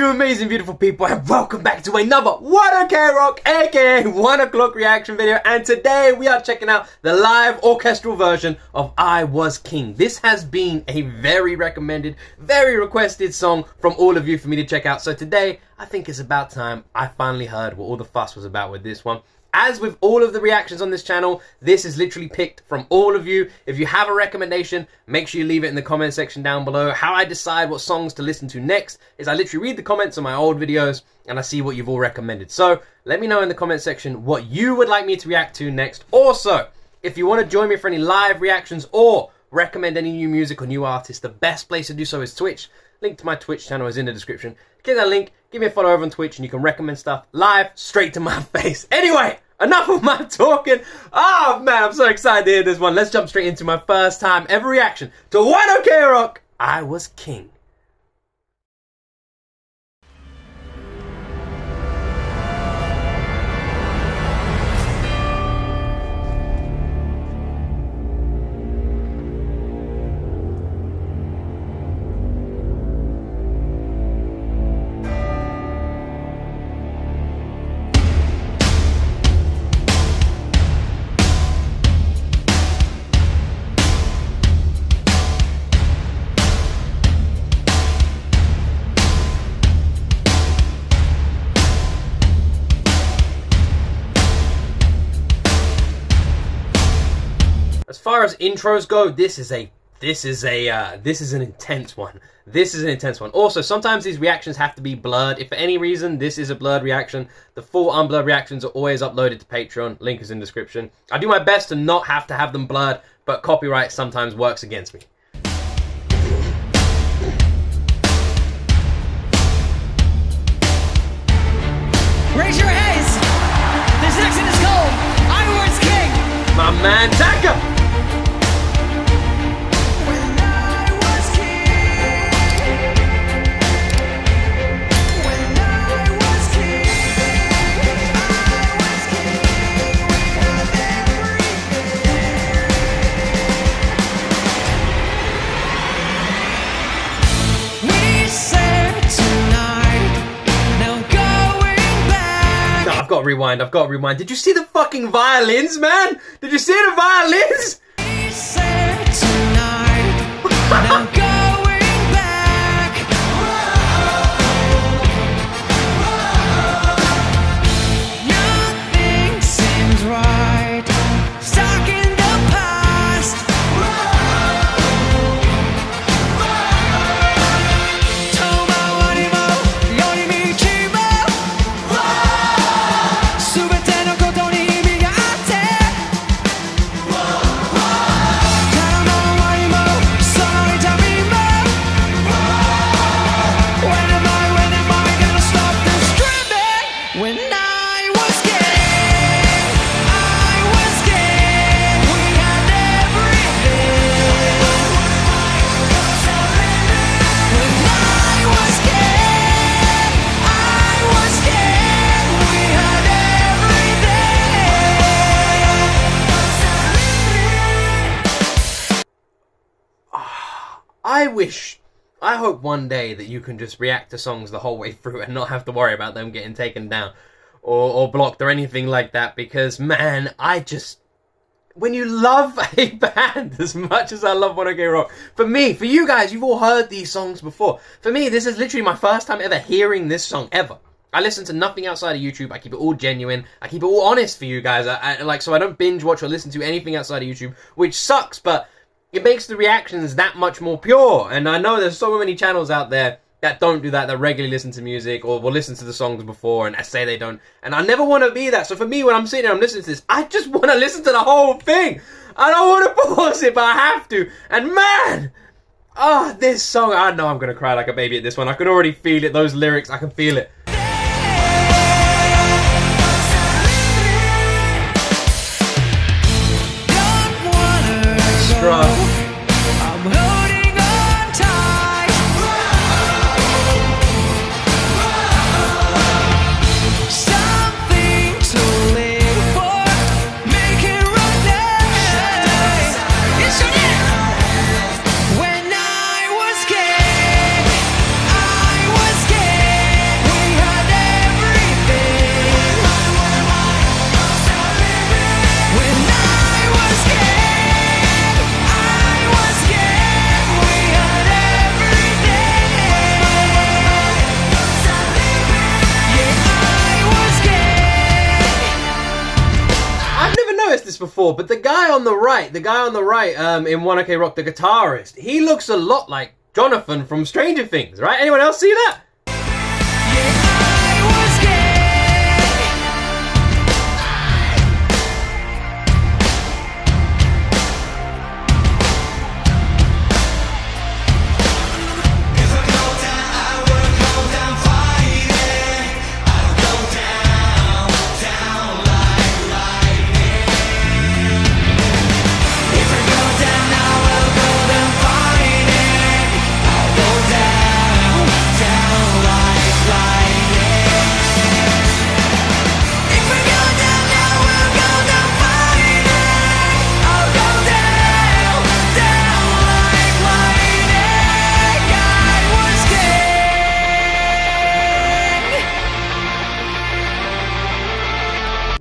you amazing beautiful people, and welcome back to another ONE OK ROCK aka 1 O'Clock reaction video. And today we are checking out the live orchestral version of I Was King. This has been a very recommended, very requested song from all of you for me to check out, so today I think it's about time I finally heard what all the fuss was about with this one. As with all of the reactions on this channel, this is literally picked from all of you. If you have a recommendation, make sure you leave it in the comment section down below. How I decide what songs to listen to next is I literally read the comments on my old videos and I see what you've all recommended. So let me know in the comment section what you would like me to react to next. Also, if you want to join me for any live reactions or recommend any new music or new artists, the best place to do so is Twitch. Link to my Twitch channel is in the description. Click that link, give me a follow over on Twitch, and you can recommend stuff live straight to my face. Anyway, enough of my talking. Oh man, I'm so excited to hear this one. Let's jump straight into my first time ever reaction to ONE OK ROCK, I Was King. As far as intros go, this is an intense one. This is an intense one. Also, sometimes these reactions have to be blurred. If for any reason this is a blurred reaction, the full unblurred reactions are always uploaded to Patreon. Link is in the description. I do my best to not have to have them blurred, but copyright sometimes works against me. Raise your hands. This section is called I Was King. My man Taka. I've got to rewind, I've got to rewind. Did you see the fucking violins, man? Did you see the violins? I hope one day that you can just react to songs the whole way through and not have to worry about them getting taken down or blocked or anything like that, because man, when you love a band as much as I love ONE OK ROCK, for you guys, you've all heard these songs before. For me, this is literally my first time ever hearing this song ever. I listen to nothing outside of YouTube. I keep it all genuine. I keep it all honest for you guys. So I don't binge watch or listen to anything outside of YouTube, which sucks, but it makes the reactions that much more pure. And I know there's so many channels out there that don't do that, that regularly listen to music or will listen to the songs before and say they don't. And I never want to be that. So for me, when I'm sitting there, I'm listening to this, I just want to listen to the whole thing. I don't want to pause it, but I have to. And man, oh, this song, I know I'm going to cry like a baby at this one. I can already feel it. Those lyrics, I can feel it. before, but the guy on the right in ONE OK ROCK, the guitarist, he looks a lot like Jonathan from Stranger Things, right? Anyone else see that?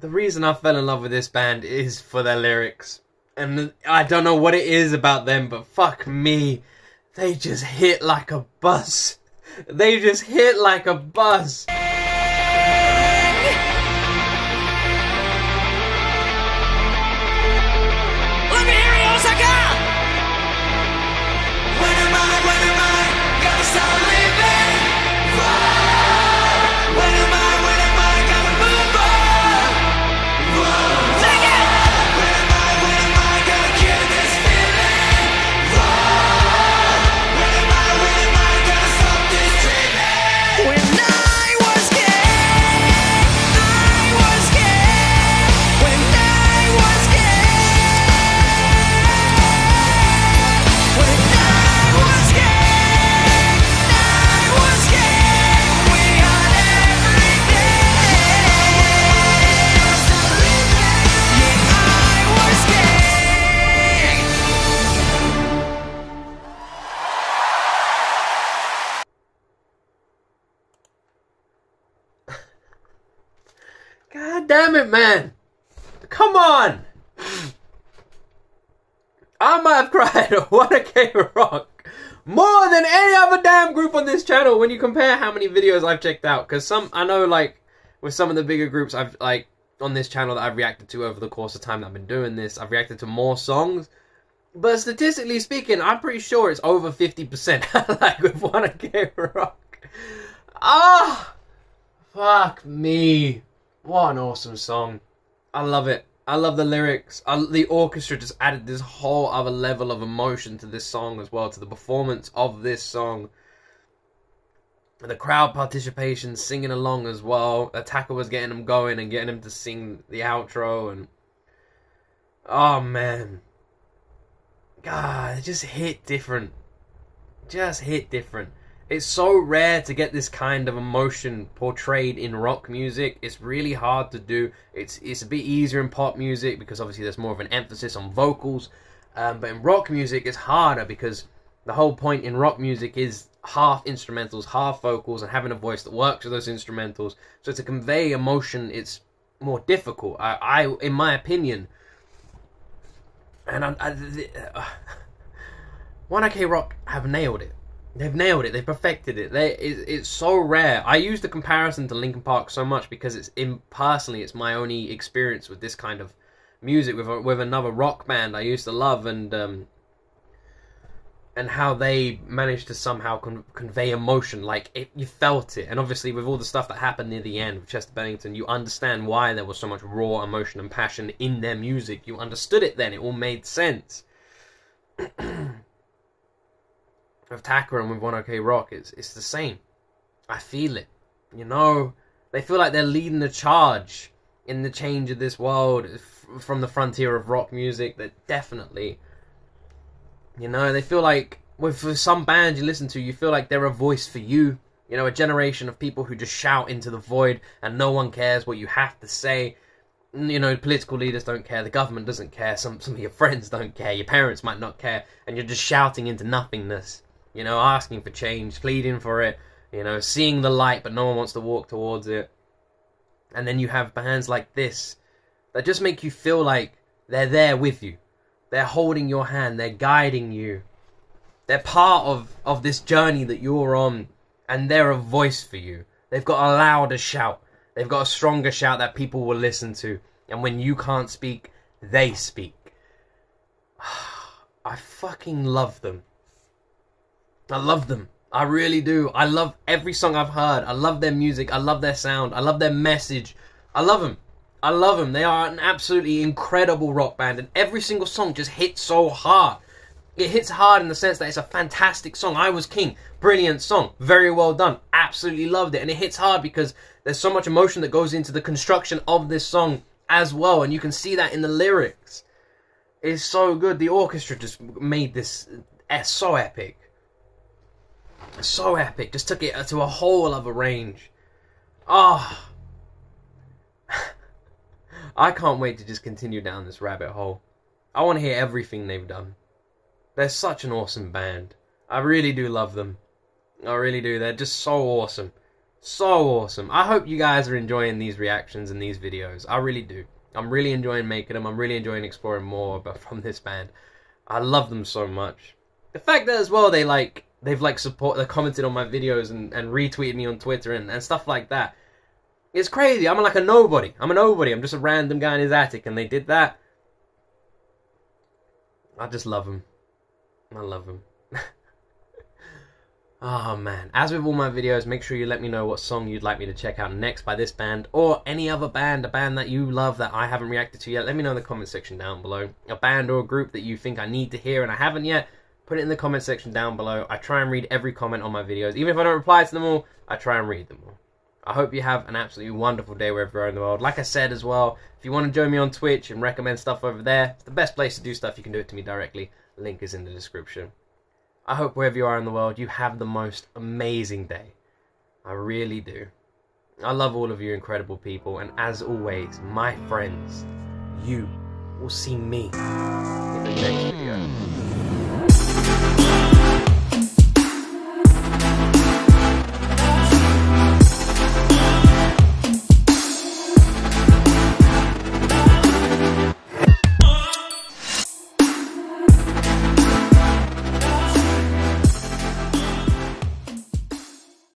The reason I fell in love with this band is for their lyrics. And I don't know what it is about them, but fuck me, they just hit like a bus. They just hit like a bus. God damn it, man. Come on. I might have cried at ONE OK ROCK more than any other damn group on this channel when you compare how many videos I've checked out. Because I know, like, with some of the bigger groups I've, like, on this channel that I've reacted to over the course of time that I've been doing this, I've reacted to more songs. But statistically speaking, I'm pretty sure it's over 50%. Like, with ONE OK ROCK. Ah, fuck me. What an awesome song. I love it. I love the lyrics. The orchestra just added this whole other level of emotion to this song as well, to the performance of this song. The crowd participation, singing along as well. Taka was getting him going and getting him to sing the outro. And oh, man. God, it just hit different. Just hit different. It's so rare to get this kind of emotion portrayed in rock music. It's really hard to do. It's a bit easier in pop music because obviously there's more of an emphasis on vocals. But in rock music, it's harder because the whole point in rock music is half instrumentals, half vocals, and having a voice that works with those instrumentals. So to convey emotion, it's more difficult, I in my opinion. And ONE OK ROCK have nailed it. They've nailed it. They've perfected it. It's so rare. I use the comparison to Linkin Park so much because personally it's my only experience with this kind of music with another rock band I used to love, and how they managed to somehow convey emotion. Like, you felt it. And obviously with all the stuff that happened near the end with Chester Bennington, you understand why there was so much raw emotion and passion in their music. You understood it then. It all made sense. With Taka and with ONE OK ROCK, it's the same. I feel it, you know. They feel like they're leading the charge in the change of this world from the frontier of rock music. That definitely, you know, they feel like for some bands you listen to, you feel like they're a voice for you. You know, a generation of people who just shout into the void and no one cares what you have to say. You know, political leaders don't care, the government doesn't care, some of your friends don't care, your parents might not care, and you're just shouting into nothingness. You know, asking for change, pleading for it, you know, seeing the light, but no one wants to walk towards it. And then you have bands like this that just make you feel like they're there with you. They're holding your hand, they're guiding you. They're part of this journey that you're on, and they're a voice for you. They've got a louder shout. They've got a stronger shout that people will listen to. And when you can't speak, They speak. I fucking love them. I love them. I really do. I love every song I've heard. I love their music. I love their sound. I love their message. I love them. I love them. They are an absolutely incredible rock band, and every single song just hits so hard. It hits hard in the sense that it's a fantastic song. I Was King, brilliant song, very well done, absolutely loved it. And it hits hard because there's so much emotion that goes into the construction of this song as well, and you can see that in the lyrics. It's so good. The orchestra just made this so epic. So epic. Just took it to a whole other range. Oh. I can't wait to just continue down this rabbit hole. I want to hear everything they've done. They're such an awesome band. I really do love them. I really do. They're just so awesome. So awesome. I hope you guys are enjoying these reactions and these videos. I really do. I'm really enjoying making them. I'm really enjoying exploring more from this band. I love them so much. The fact that as well they've commented on my videos and retweeted me on Twitter and stuff like that. It's crazy. I'm like a nobody. I'm a nobody. I'm just a random guy in his attic, and they did that. I just love them. I love them. Oh man. As with all my videos, make sure you let me know what song you'd like me to check out next by this band, or any other band, a band that you love that I haven't reacted to yet. Let me know in the comment section down below. A band or a group that you think I need to hear and I haven't yet. Put it in the comment section down below. I try and read every comment on my videos. Even if I don't reply to them all, I try and read them all. I hope you have an absolutely wonderful day wherever you are in the world. Like I said as well, if you want to join me on Twitch and recommend stuff over there, it's the best place to do stuff. You can do it to me directly. Link is in the description. I hope wherever you are in the world, you have the most amazing day. I really do. I love all of you incredible people. And as always, my friends, you will see me in the next video.